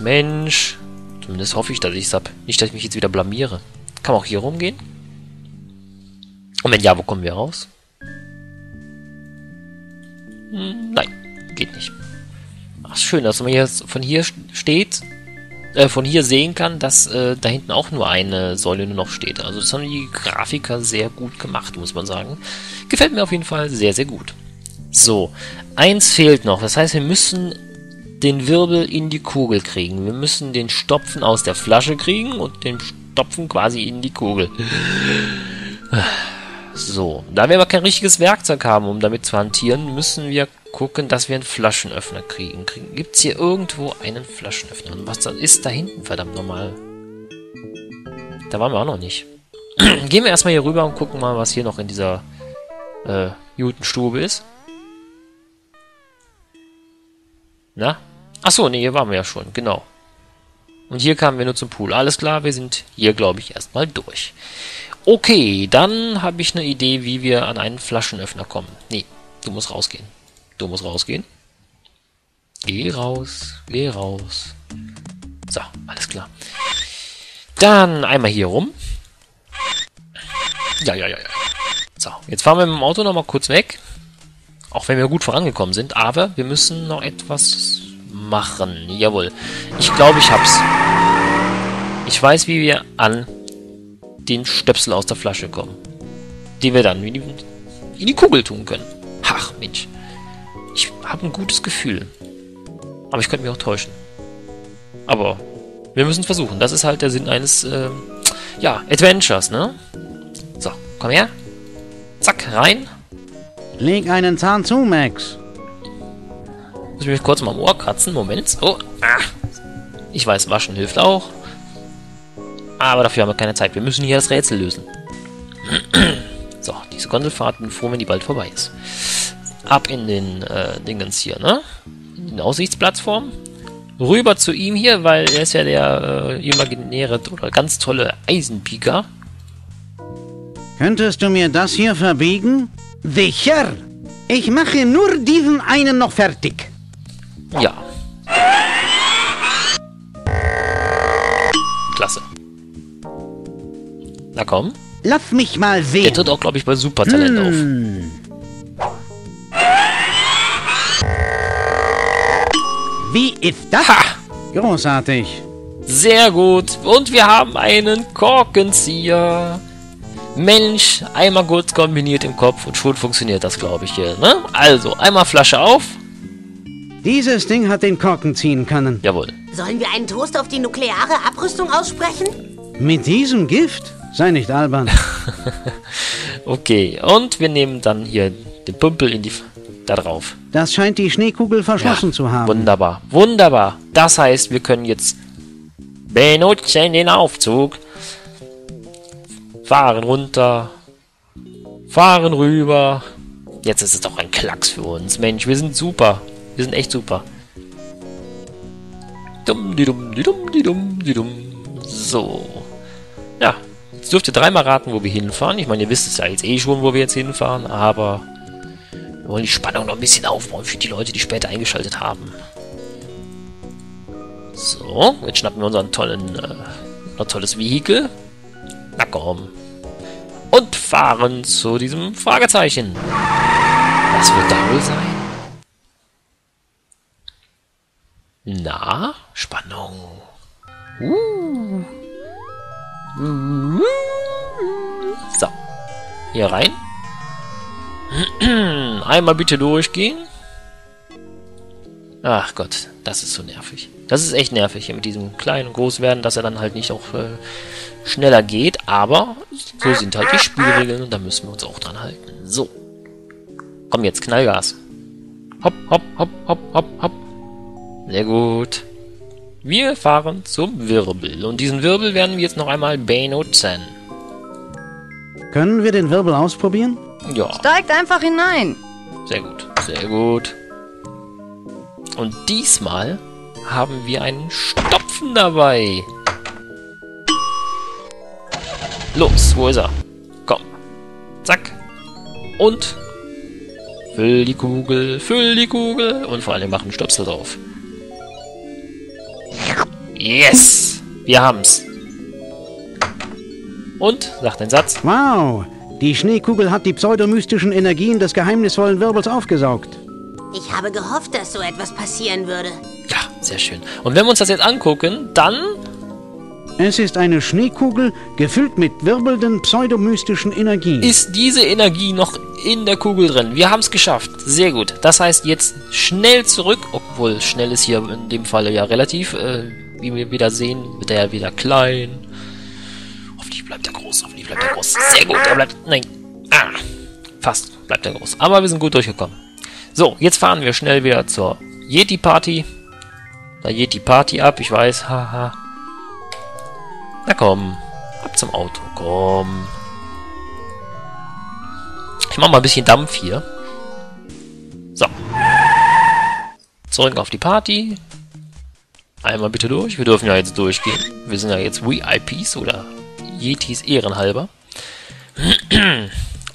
Mensch. Zumindest hoffe ich, dass ich es habe. Nicht, dass ich mich jetzt wieder blamiere. Kann man auch hier rumgehen? Und wenn ja, wo kommen wir raus? Hm, nein, geht nicht. Ach, schön, dass man jetzt von hier steht, von hier sehen kann, dass da hinten auch nur eine Säule nur noch steht. Also das haben die Grafiker sehr gut gemacht, muss man sagen. Gefällt mir auf jeden Fall sehr, sehr gut. So, eins fehlt noch. Das heißt, wir müssen den Wirbel in die Kugel kriegen. Wir müssen den Stopfen aus der Flasche kriegen und den Stopfen quasi in die Kugel. So, da wir aber kein richtiges Werkzeug haben, um damit zu hantieren, müssen wir gucken, dass wir einen Flaschenöffner kriegen. Gibt es hier irgendwo einen Flaschenöffner? Und was ist da hinten, verdammt nochmal? Da waren wir auch noch nicht. Gehen wir erstmal hier rüber und gucken mal, was hier noch in dieser Jutenstube ist. Na? Achso, nee, hier waren wir ja schon, genau. Und hier kamen wir nur zum Pool. Alles klar, wir sind hier, glaube ich, erstmal durch. Okay, dann habe ich eine Idee, wie wir an einen Flaschenöffner kommen. Nee, du musst rausgehen. Du musst rausgehen. Geh raus, geh raus. So, alles klar. Dann einmal hier rum. Ja. So, jetzt fahren wir mit dem Auto nochmal kurz weg. Auch wenn wir gut vorangekommen sind, aber wir müssen noch etwas machen. Jawohl. Ich glaube, ich hab's. Ich weiß, wie wir an den Stöpsel aus der Flasche kommen. Den wir dann in die Kugel tun können. Ach, Mensch. Ich habe ein gutes Gefühl. Aber ich könnte mich auch täuschen. Aber wir müssen es versuchen. Das ist halt der Sinn eines, ja, Adventures, ne? So, komm her. Zack, rein. Leg einen Zahn zu, Max. Muss ich mich kurz mal am Ohr kratzen. Moment. Oh. Ah. Ich weiß, waschen hilft auch. Aber dafür haben wir keine Zeit. Wir müssen hier das Rätsel lösen. So, diese Gondelfahrt, bin froh, wenn die bald vorbei ist. Ab in den Dingens hier, ne? In den Aussichtsplattform. Rüber zu ihm hier, weil er ist ja der imaginäre oder ganz tolle Eisenpiker. Könntest du mir das hier verbiegen? Sicher! Ich mache nur diesen einen noch fertig. Ja. Klasse. Na komm. Lass mich mal sehen. Der tritt auch, glaube ich, bei Supertalent auf. Wie ist das? Ha! Großartig. Sehr gut. Und wir haben einen Korkenzieher. Mensch, einmal kurz kombiniert im Kopf und schon funktioniert das, glaube ich, hier, ne? Also, einmal Flasche auf. Dieses Ding hat den Korken ziehen können. Jawohl. Sollen wir einen Toast auf die nukleare Abrüstung aussprechen? Mit diesem Gift? Sei nicht albern. Okay, und wir nehmen dann hier den Pümpel in die... da drauf. Das scheint die Schneekugel verschlossen zu haben. Wunderbar, wunderbar. Das heißt, wir können jetzt benutzen den Aufzug. Fahren runter. Fahren rüber. Jetzt ist es doch ein Klacks für uns. Mensch, wir sind super. Wir sind echt super. So. Ja, jetzt dürft ihr dreimal raten, wo wir hinfahren. Ich meine, ihr wisst es ja jetzt eh schon, wo wir jetzt hinfahren. Aber wir wollen die Spannung noch ein bisschen aufbauen für die Leute, die später eingeschaltet haben. So, jetzt schnappen wir unseren tollen, unser tolles Vehikel. Na komm. Und fahren zu diesem Fragezeichen. Was wird da wohl sein? Na? Spannung. So. Hier rein. Einmal bitte durchgehen. Ach Gott, das ist so nervig. Das ist echt nervig hier mit diesem kleinen und groß werden, dass er dann halt nicht auch schneller geht. Aber so sind halt die Spielregeln und da müssen wir uns auch dran halten. So. Komm jetzt, Knallgas. Hopp, hopp, hopp, hopp, hopp, hopp. Sehr gut. Wir fahren zum Wirbel. Und diesen Wirbel werden wir jetzt noch einmal benutzen. Können wir den Wirbel ausprobieren? Ja. Steigt einfach hinein. Sehr gut, sehr gut. Und diesmal haben wir einen Stopfen dabei. Los, wo ist er? Komm. Zack. Und füll die Kugel, füll die Kugel. Und vor allem machen Stöpsel drauf. Yes! Wir haben's. Und? Sagt ein Satz. Wow! Die Schneekugel hat die pseudomystischen Energien des geheimnisvollen Wirbels aufgesaugt. Ich habe gehofft, dass so etwas passieren würde. Ja, sehr schön. Und wenn wir uns das jetzt angucken, dann... Es ist eine Schneekugel, gefüllt mit wirbelnden pseudomystischen Energien. Ist diese Energie noch in der Kugel drin? Wir haben es geschafft. Sehr gut. Das heißt, jetzt schnell zurück, obwohl schnell ist hier in dem Fall ja relativ, wie wir wieder sehen, wird er ja wieder klein. Hoffentlich bleibt er groß, hoffentlich bleibt er groß. Sehr gut, er bleibt... Nein. Ah, fast bleibt er groß. Aber wir sind gut durchgekommen. So, jetzt fahren wir schnell wieder zur Yeti-Party. Da Yeti-Party ab, ich weiß, haha. Na komm, ab zum Auto, komm. Ich mach mal ein bisschen Dampf hier. So. Zurück auf die Party. Einmal bitte durch, wir dürfen ja jetzt durchgehen. Wir sind ja jetzt VIPs oder Yetis ehrenhalber.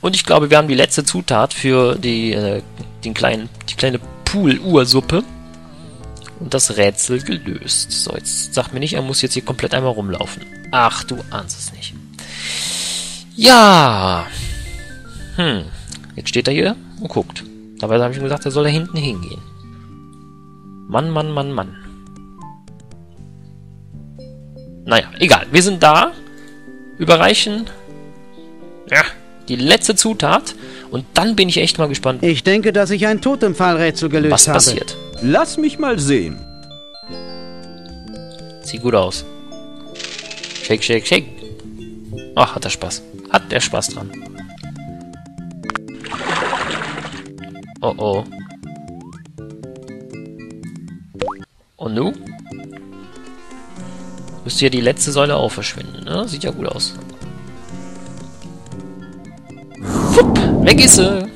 Und ich glaube, wir haben die letzte Zutat für die, die kleine Pool-Ursuppe. Und das Rätsel gelöst. So, jetzt sagt mir nicht, er muss jetzt hier komplett einmal rumlaufen. Ach, du ahnst es nicht. Ja. Hm. Jetzt steht er hier und guckt. Dabei habe ich ihm gesagt, er soll da hinten hingehen. Mann, Mann, Mann, Mann. Naja, egal. Wir sind da. Überreichen. Ja. Die letzte Zutat. Und dann bin ich echt mal gespannt. Ich denke, dass ich ein Totempfahlrätsel gelöst habe. Was passiert? Lass mich mal sehen. Sieht gut aus. Shake, shake, shake. Ach, hat er Spaß. Hat der Spaß dran. Oh, oh. Und nu? Müsste hier die letzte Säule auch verschwinden, ne? Sieht ja gut aus. Hupp, weg ist sie.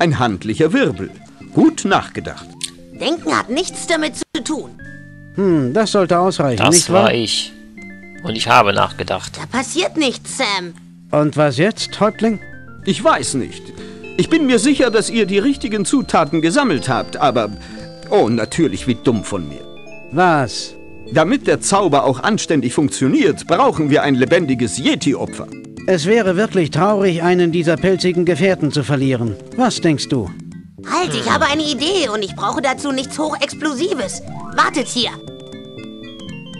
Ein handlicher Wirbel. Gut nachgedacht. Denken hat nichts damit zu tun. Hm, das sollte ausreichen, das nicht wahr? Das war ich. Und ich habe nachgedacht. Da passiert nichts, Sam. Und was jetzt, Häuptling? Ich weiß nicht. Ich bin mir sicher, dass ihr die richtigen Zutaten gesammelt habt, aber... Oh, natürlich, wie dumm von mir. Was? Damit der Zauber auch anständig funktioniert, brauchen wir ein lebendiges Yeti-Opfer. Es wäre wirklich traurig, einen dieser pelzigen Gefährten zu verlieren. Was denkst du? Halt, ich habe eine Idee und ich brauche dazu nichts Hochexplosives. Wartet hier.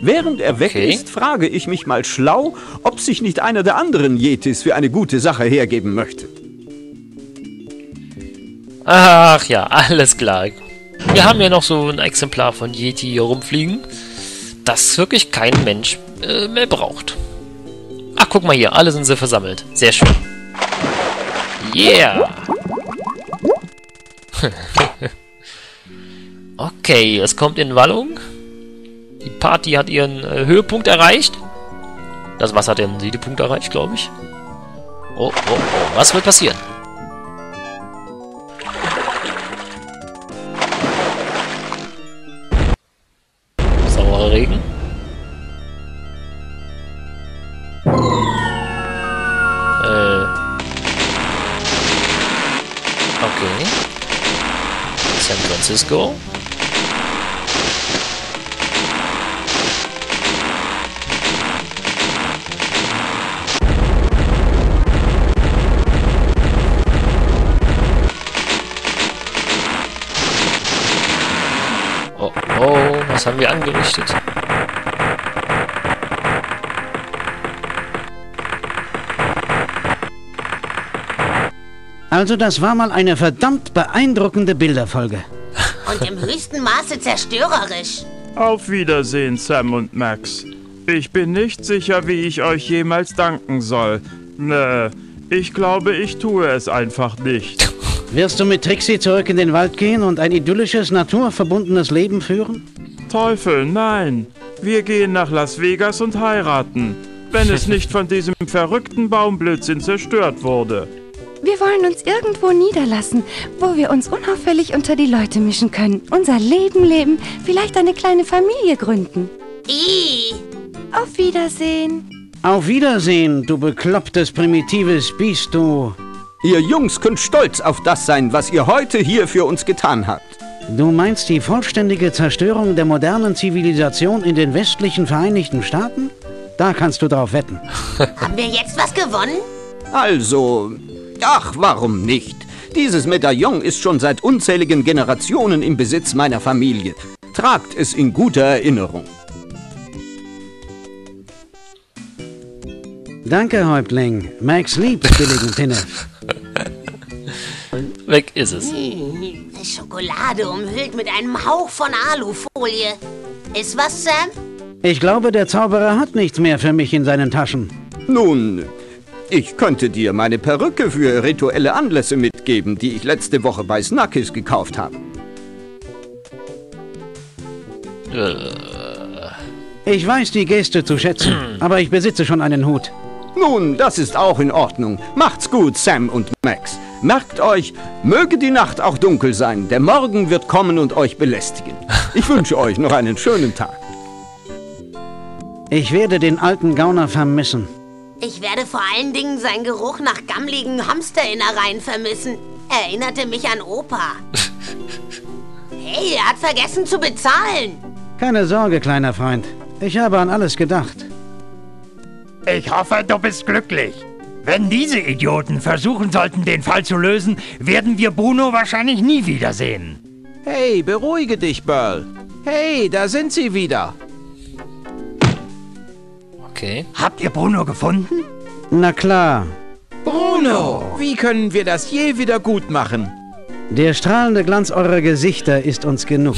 Während er weg ist, frage ich mich mal schlau, ob sich nicht einer der anderen Yetis für eine gute Sache hergeben möchte. Ach ja, alles klar. Wir haben ja noch so ein Exemplar von Yeti hier rumfliegen, das wirklich kein Mensch mehr braucht. Ach, guck mal hier, alle sind sie versammelt. Sehr schön. Yeah! Okay, es kommt in Wallung. Die Party hat ihren Höhepunkt erreicht. Das Wasser hat ihren Siedepunkt erreicht, glaube ich. Oh, oh, oh, was wird passieren? Saurer Regen. Okay. San Francisco. Oh, oh, was haben wir angerichtet? Also das war mal eine verdammt beeindruckende Bilderfolge. Und im höchsten Maße zerstörerisch. Auf Wiedersehen, Sam und Max. Ich bin nicht sicher, wie ich euch jemals danken soll. Nö, ich glaube, ich tue es einfach nicht. Wirst du mit Trixie zurück in den Wald gehen und ein idyllisches, naturverbundenes Leben führen? Teufel, nein. Wir gehen nach Las Vegas und heiraten, wenn es nicht von diesem verrückten Baumblödsinn zerstört wurde. Wir wollen uns irgendwo niederlassen, wo wir uns unauffällig unter die Leute mischen können, unser Leben leben, vielleicht eine kleine Familie gründen. Auf Wiedersehen. Auf Wiedersehen, du beklopptes, primitives Biest, du. Ihr Jungs könnt stolz auf das sein, was ihr heute hier für uns getan habt. Du meinst die vollständige Zerstörung der modernen Zivilisation in den westlichen Vereinigten Staaten? Da kannst du drauf wetten. Haben wir jetzt was gewonnen? Also, ach, warum nicht? Dieses Medaillon ist schon seit unzähligen Generationen im Besitz meiner Familie. Tragt es in guter Erinnerung. Danke, Häuptling. Max liebt billigen Tinnef. Weg ist es. Schokolade umhüllt mit einem Hauch von Alufolie. Ist was, Sam? Ich glaube, der Zauberer hat nichts mehr für mich in seinen Taschen. Nun, ich könnte dir meine Perücke für rituelle Anlässe mitgeben, die ich letzte Woche bei Snuckis gekauft habe. Ich weiß die Geste zu schätzen, aber ich besitze schon einen Hut. Nun, das ist auch in Ordnung. Macht's gut, Sam und Max. Merkt euch, möge die Nacht auch dunkel sein. Der Morgen wird kommen und euch belästigen. Ich wünsche euch noch einen schönen Tag. Ich werde den alten Gauner vermissen. Ich werde vor allen Dingen seinen Geruch nach gammeligen Hamsterinnereien vermissen. Erinnerte mich an Opa. Hey, er hat vergessen zu bezahlen. Keine Sorge, kleiner Freund. Ich habe an alles gedacht. Ich hoffe, du bist glücklich. Wenn diese Idioten versuchen sollten, den Fall zu lösen, werden wir Bruno wahrscheinlich nie wiedersehen. Hey, beruhige dich, Burl. Hey, da sind sie wieder. Okay. Habt ihr Bruno gefunden? Na klar. Bruno, wie können wir das je wieder gut machen? Der strahlende Glanz eurer Gesichter ist uns genug.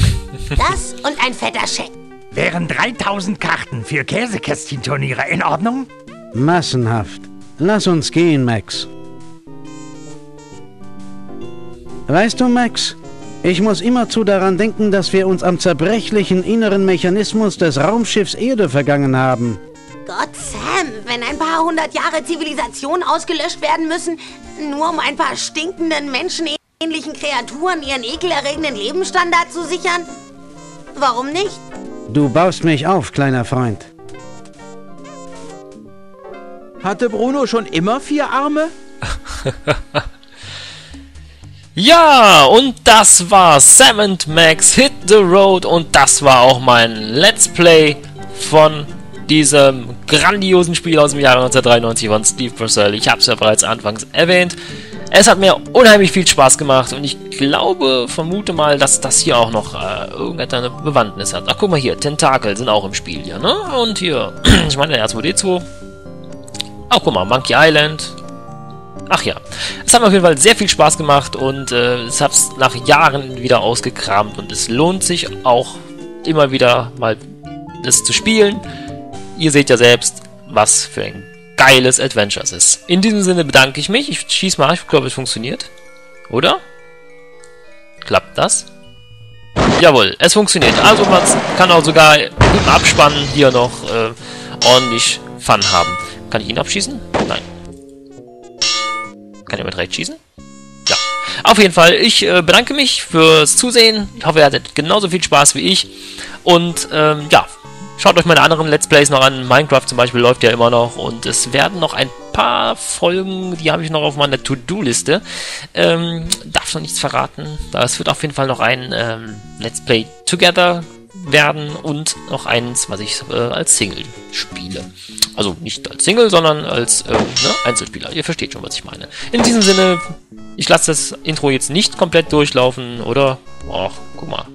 Das und ein fetter Scheck. Wären 3000 Karten für Käsekästchen-Turniere in Ordnung? Massenhaft. Lass uns gehen, Max. Weißt du, Max, ich muss immerzu daran denken, dass wir uns am zerbrechlichen inneren Mechanismus des Raumschiffs Erde vergangen haben. Gott, Sam, wenn ein paar hundert Jahre Zivilisation ausgelöscht werden müssen, nur um ein paar stinkenden, menschenähnlichen Kreaturen ihren ekelerregenden Lebensstandard zu sichern? Warum nicht? Du baust mich auf, kleiner Freund. Hatte Bruno schon immer 4 Arme? Ja, und das war Sam and Max Hit the Road und das war auch mein Let's Play von diesem grandiosen Spiel aus dem Jahre 1993 von Steve Purcell. Ich habe es ja bereits anfangs erwähnt. Es hat mir unheimlich viel Spaß gemacht und ich glaube, vermute mal, dass das hier auch noch irgendeine Bewandtnis hat. Ach, guck mal hier, Tentakel sind auch im Spiel hier, ne? Und hier, ich meine, der R2D2. Ach, guck mal, Monkey Island. Ach ja, es hat mir auf jeden Fall sehr viel Spaß gemacht und ich habe es nach Jahren wieder ausgekramt und es lohnt sich auch immer wieder mal, das zu spielen. Ihr seht ja selbst, was für ein geiles Adventure es ist. In diesem Sinne bedanke ich mich. Ich schieß mal, ich glaube, es funktioniert. Oder? Klappt das? Jawohl, es funktioniert. Also man kann auch sogar im Abspann hier noch ordentlich Fun haben. Kann ich ihn abschießen? Nein. Kann er mit rechts schießen? Ja. Auf jeden Fall, ich bedanke mich fürs Zusehen. Ich hoffe, ihr hattet genauso viel Spaß wie ich. Und ja, schaut euch meine anderen Let's Plays noch an. Minecraft zum Beispiel läuft ja immer noch. Und es werden noch ein paar Folgen, die habe ich noch auf meiner To-Do-Liste. Darf noch nichts verraten. Es wird auf jeden Fall noch ein Let's Play Together werden und noch eins, was ich als Single spiele. Also nicht als Single, sondern als Einzelspieler. Ihr versteht schon, was ich meine. In diesem Sinne, ich lasse das Intro jetzt nicht komplett durchlaufen, oder? Ach, guck mal.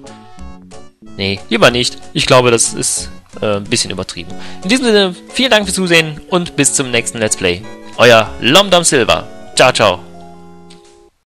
Nee, lieber nicht. Ich glaube, das ist ein bisschen übertrieben. In diesem Sinne, vielen Dank fürs Zusehen und bis zum nächsten Let's Play. Euer LomDom Silver. Ciao, ciao.